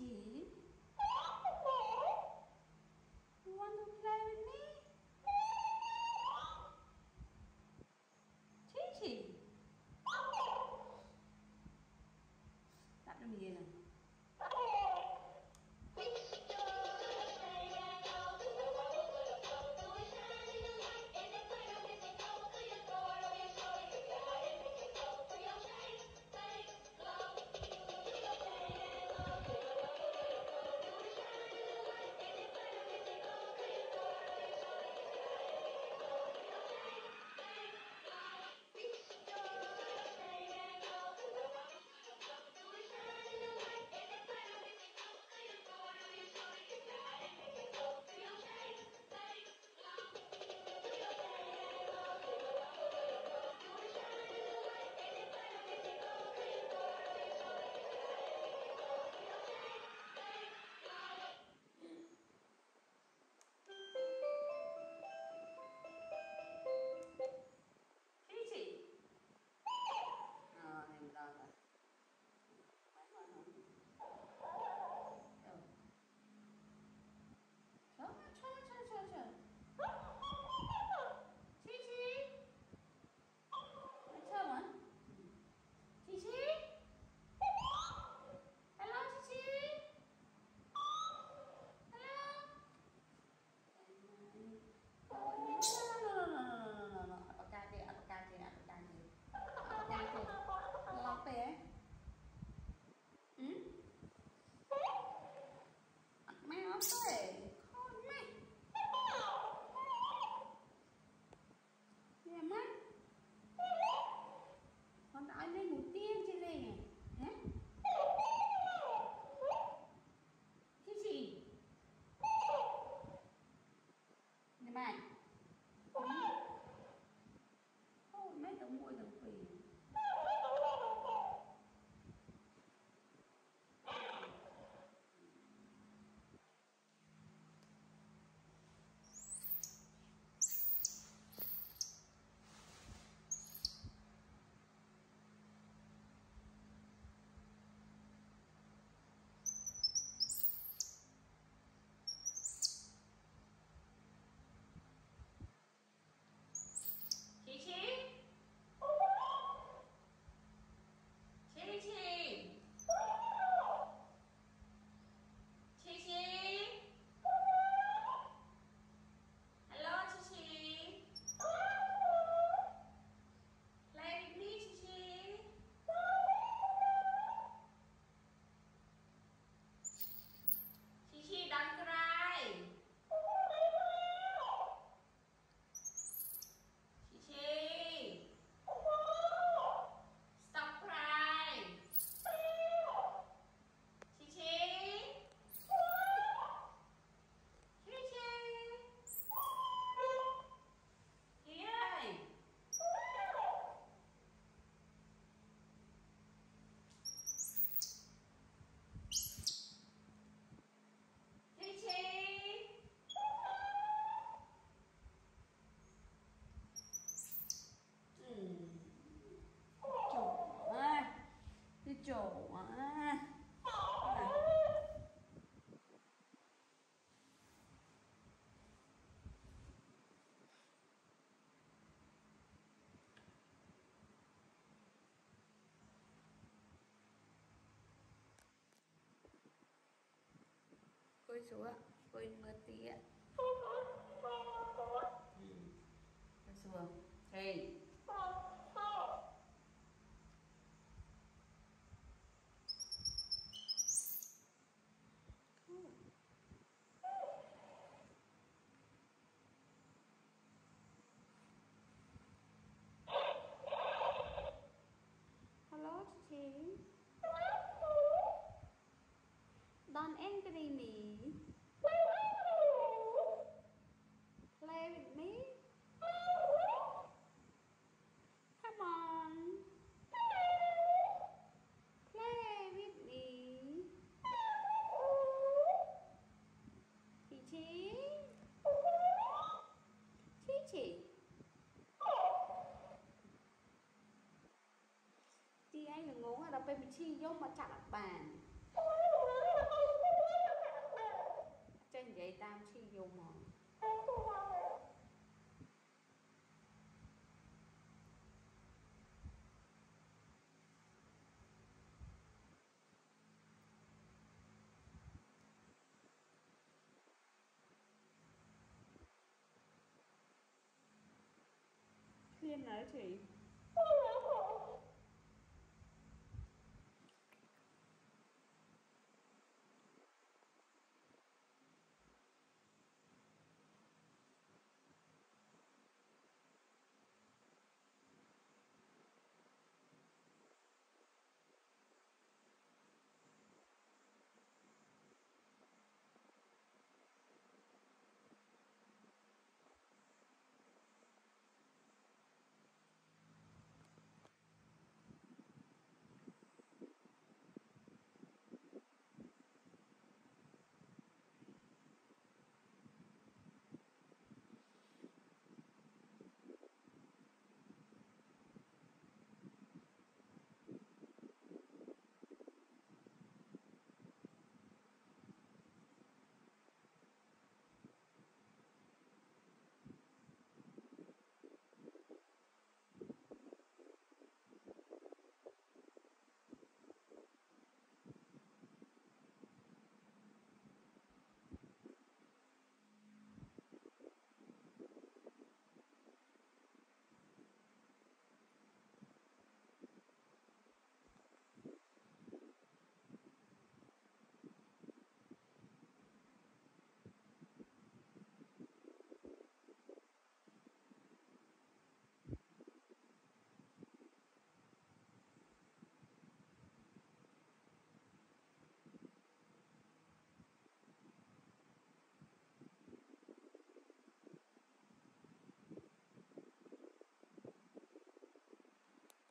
Gigi, you want to play with me? Gigi, tắt nó đi nè. Cô xuống ạ, cô mơ tí ạ. Cô xuống. Hey. Hello, chị. Don't angry me. Play with me. Come on. Play with me. Chichi. Chichi. Chị anh đừng ngố là đọc bê bì chi vô mà chặt bàn. viên đấy chị.